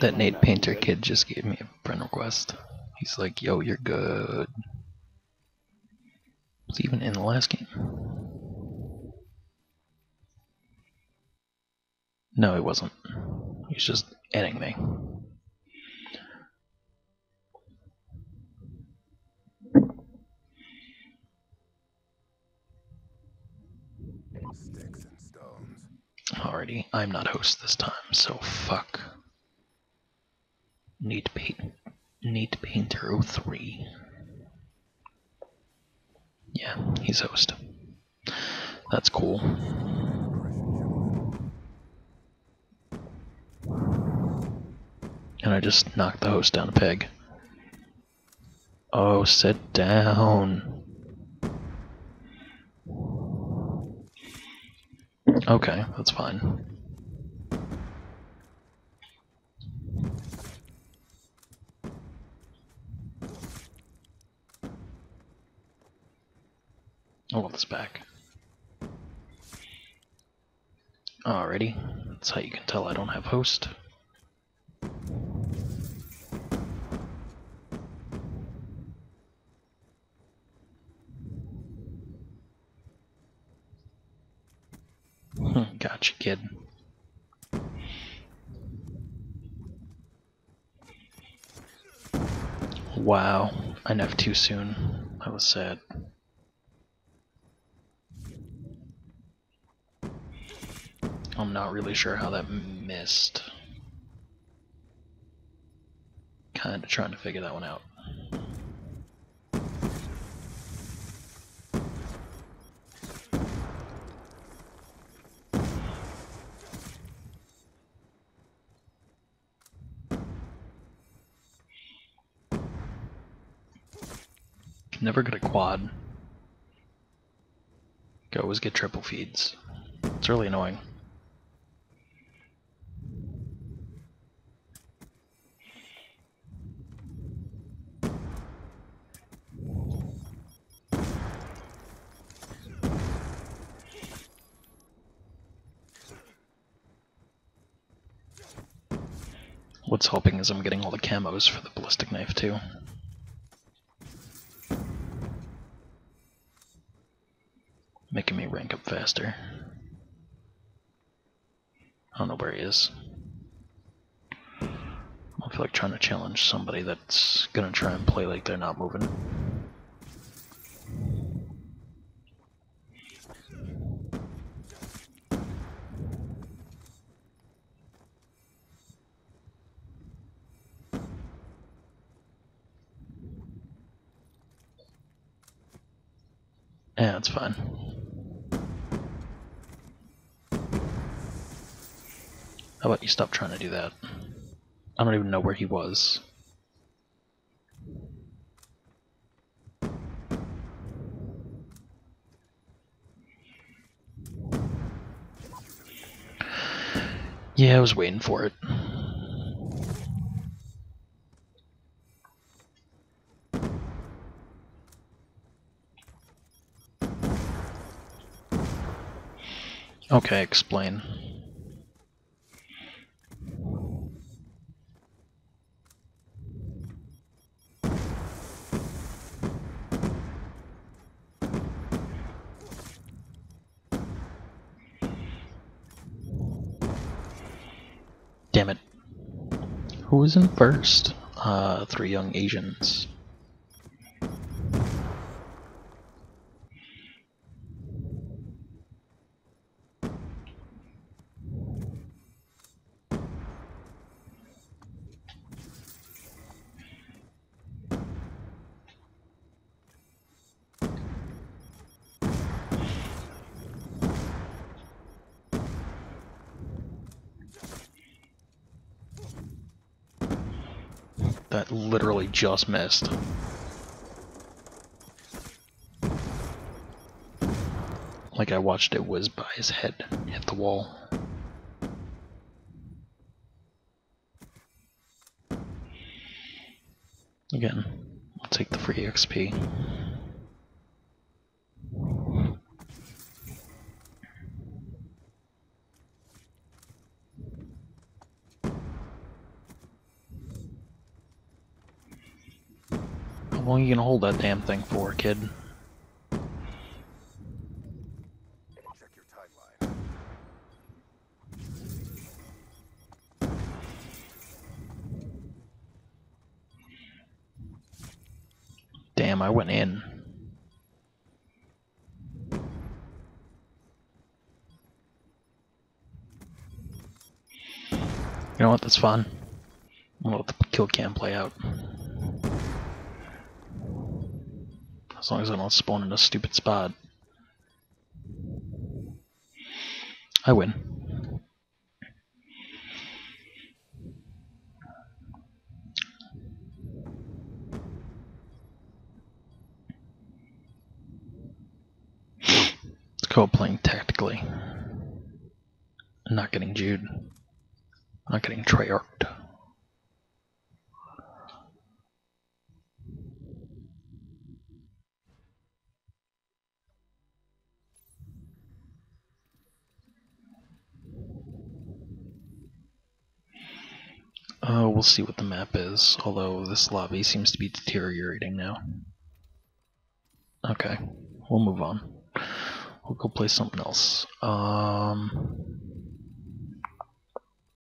That Nate Painter kid just gave me a friend request. He's like, yo, you're good. Was he even in the last game? No, he wasn't. He's just ending me. Alrighty, I'm not host this time, so fuck. NeedPainterO3. Yeah, he's host. That's cool. And I just knocked the host down a peg. Oh, sit down. Okay, that's fine. I want this back. Alrighty, that's how you can tell I don't have host. Gotcha, kid. Wow, I neffed too soon. That was sad. I'm not really sure how that missed. Kinda trying to figure that one out. Never get a quad. I always get triple feeds. It's really annoying. What's helping is I'm getting all the camos for the ballistic knife too. Making me rank up faster. I don't know where he is. I don't feel like trying to challenge somebody that's gonna try and play like they're not moving. Yeah, it's fine. How about you stop trying to do that? I don't even know where he was. Yeah, I was waiting for it. Okay, explain. Damn it. Who was in first? Three young Asians. That literally just missed. Like I watched it whiz by his head and hit the wall. Again, I'll take the free XP. long are you gonna hold that damn thing for, kid? Check your timeline. Damn, I went in. You know what, that's fine. I'm gonna let the kill cam play out. As long as I don't spawn in a stupid spot. I win. It's called playing tactically. I'm not getting Jude. I'm not getting Treyarched. We'll see what the map is, although this lobby seems to be deteriorating now. Okay, we'll move on. We'll go play something else.